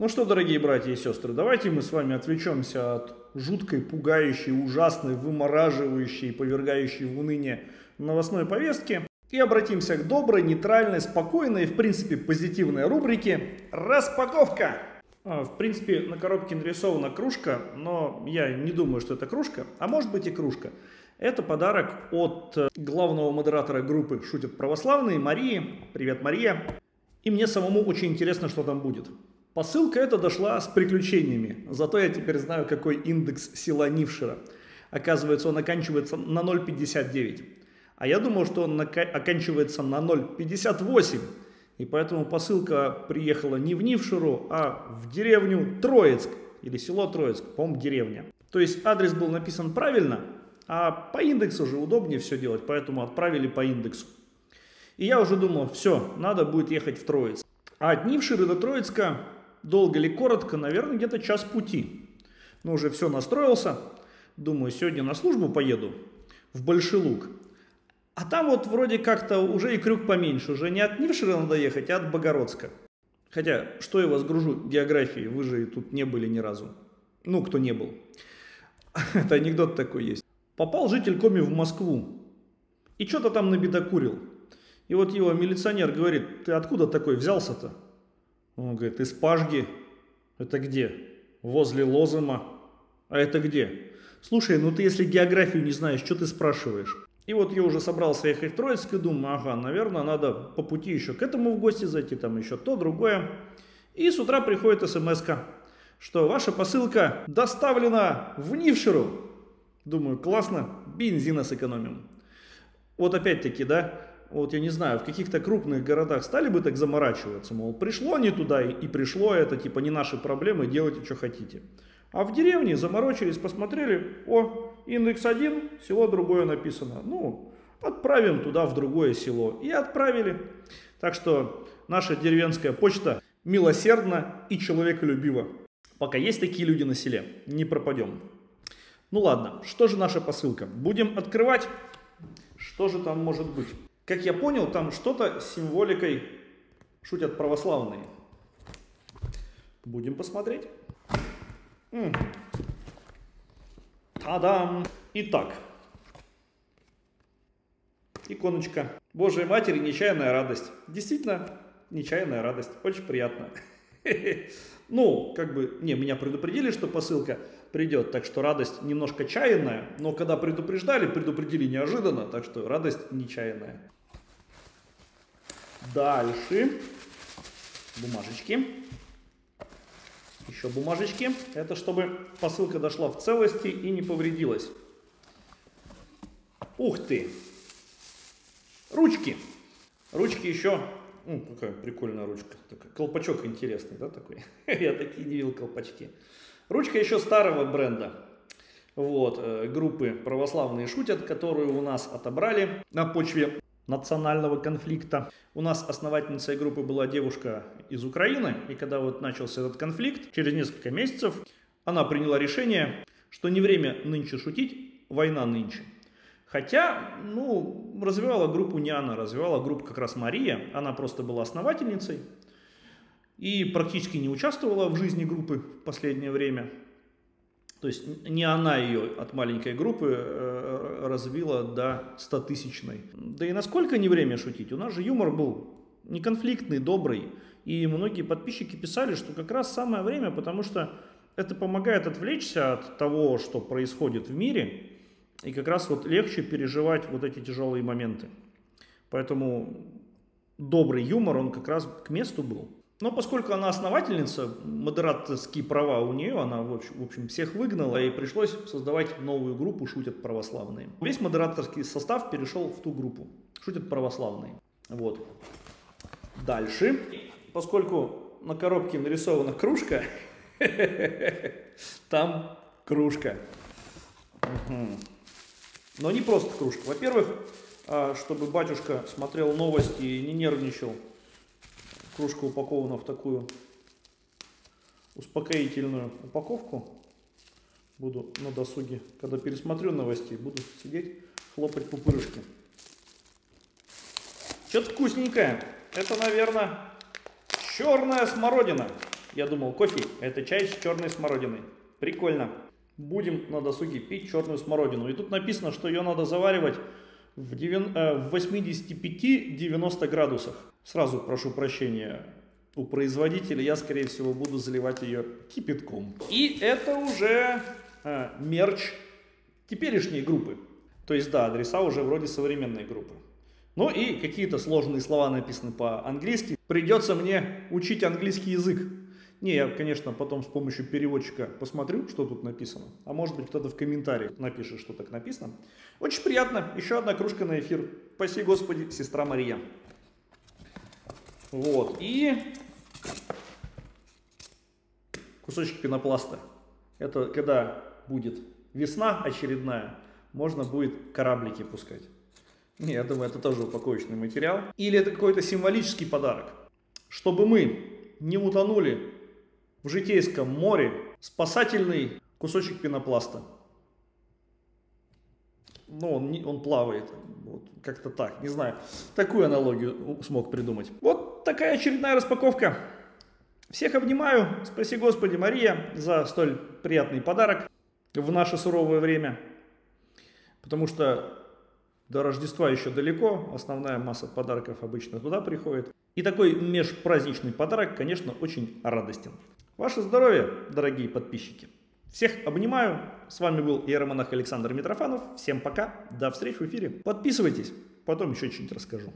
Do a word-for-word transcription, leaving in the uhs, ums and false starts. Ну что, дорогие братья и сестры, давайте мы с вами отвлечемся от жуткой, пугающей, ужасной, вымораживающей, повергающей в уныние новостной повестки и обратимся к доброй, нейтральной, спокойной и, в принципе, позитивной рубрике «Распаковка». В принципе, на коробке нарисована кружка, но я не думаю, что это кружка, а может быть и кружка. Это подарок от главного модератора группы «Шутят православные» Марии. Привет, Мария. И мне самому очень интересно, что там будет. Посылка эта дошла с приключениями, зато я теперь знаю, какой индекс села Нившера. Оказывается, он оканчивается на ноль пятьдесят девять. А я думал, что он оканчивается на ноль пятьдесят восемь. И поэтому посылка приехала не в Нившеру, а в деревню Троицк. Или село Троицк, по-моему, деревня. То есть адрес был написан правильно, а по индексу же удобнее все делать, поэтому отправили по индексу. И я уже думал, все, надо будет ехать в Троицк. А от Нившеры до Троицка долго или коротко, наверное, где-то час пути. Но уже все настроился. Думаю, сегодня на службу поеду в Большой Луг. А там вот вроде как-то уже и крюк поменьше, уже не от Нившера надо ехать, а от Богородска. Хотя, что я вас гружу географией, вы же тут не были ни разу. Ну, кто не был. Это анекдот такой есть. Попал житель Коми в Москву и что-то там набедокурил. И вот его милиционер говорит: ты откуда такой взялся-то? Он говорит: из Пажги. Это где? Возле Лозума. А это где? Слушай, ну ты если географию не знаешь, что ты спрашиваешь? И вот я уже собрался ехать в Троицк и думаю, ага, наверное, надо по пути еще к этому в гости зайти, там еще то, другое. И с утра приходит смс-ка, что ваша посылка доставлена в Нившеру. Думаю, классно, бензина сэкономим. Вот опять-таки, да, вот я не знаю, в каких-то крупных городах стали бы так заморачиваться, мол, пришло не туда и пришло это, типа не наши проблемы, делайте, что хотите. А в деревне заморочились, посмотрели, о, индекс один, село другое написано. Ну, отправим туда в другое село. И отправили. Так что наша деревенская почта милосердна и человеколюбива. Пока есть такие люди на селе, не пропадем. Ну ладно, что же наша посылка? Будем открывать, что же там может быть. Как я понял, там что-то с символикой шутят православные. Будем посмотреть. Та-дам! Итак, иконочка Божией Матери, нечаянная радость. Действительно, нечаянная радость. Очень приятно. Ну, как бы, не, меня предупредили, что посылка придет, так что радость немножко чаянная, но когда предупреждали, предупредили неожиданно, так что радость нечаянная. Дальше. Бумажечки. Еще бумажечки. Это чтобы посылка дошла в целости и не повредилась. Ух ты! Ручки! Ручки еще... Ну, какая прикольная ручка. Такой колпачок интересный, да, такой? Я такие не видел колпачки. Ручка еще старого бренда. Вот, группы «Православные шутят», которую у нас отобрали на почве национального конфликта. У нас основательницей группы была девушка из Украины, и когда вот начался этот конфликт, через несколько месяцев она приняла решение, что не время нынче шутить, война нынче. Хотя, ну, развивала группу не она, развивала группу как раз Мария, она просто была основательницей и практически не участвовала в жизни группы в последнее время. То есть не она ее от маленькой группы э, развила до стотысячной. Да и насколько не время шутить? У нас же юмор был неконфликтный, добрый. И многие подписчики писали, что как раз самое время, потому что это помогает отвлечься от того, что происходит в мире. И как раз вот легче переживать вот эти тяжелые моменты. Поэтому добрый юмор, он как раз к месту был. Но поскольку она основательница, модераторские права у нее, она, в общем, всех выгнала, и пришлось создавать новую группу «Шутят православные». Весь модераторский состав перешел в ту группу «Шутят православные». Вот. Дальше. Поскольку на коробке нарисована кружка, там кружка. Но не просто кружка. Во-первых, чтобы батюшка смотрел новости и не нервничал, кружка упакована в такую успокоительную упаковку. Буду на досуге, когда пересмотрю новости, буду сидеть, хлопать пупырышки. Что-то вкусненькое. Это, наверное, черная смородина. Я думал, кофе – это чай с черной смородиной. Прикольно. Будем на досуге пить черную смородину. И тут написано, что ее надо заваривать в восьмидесяти пяти — девяноста градусах. Сразу прошу прощения у производителя, я, скорее всего, буду заливать ее кипятком. И это уже а, мерч теперешней группы. То есть, да, адреса уже вроде современной группы. Ну и какие-то сложные слова написаны по-английски. Придется мне учить английский язык. Не, я, конечно, потом с помощью переводчика посмотрю, что тут написано. А может быть, кто-то в комментариях напишет, что так написано. Очень приятно. Еще одна кружка на эфир. Спаси Господи, сестра Мария. Вот. И кусочек пенопласта. Это когда будет весна очередная, можно будет кораблики пускать. Не, я думаю, это тоже упаковочный материал. Или это какой-то символический подарок. Чтобы мы не утонули в житейском море, спасательный кусочек пенопласта. Ну, он, не, он плавает. Вот, как-то так, не знаю. Такую аналогию смог придумать. Вот такая очередная распаковка. Всех обнимаю. Спаси Господи, Мария, за столь приятный подарок в наше суровое время. Потому что до Рождества еще далеко, основная масса подарков обычно туда приходит. И такой межпраздничный подарок, конечно, очень радостен. Ваше здоровье, дорогие подписчики. Всех обнимаю. С вами был Иеромонах Александр Митрофанов. Всем пока. До встречи в эфире. Подписывайтесь. Потом еще что-нибудь расскажу.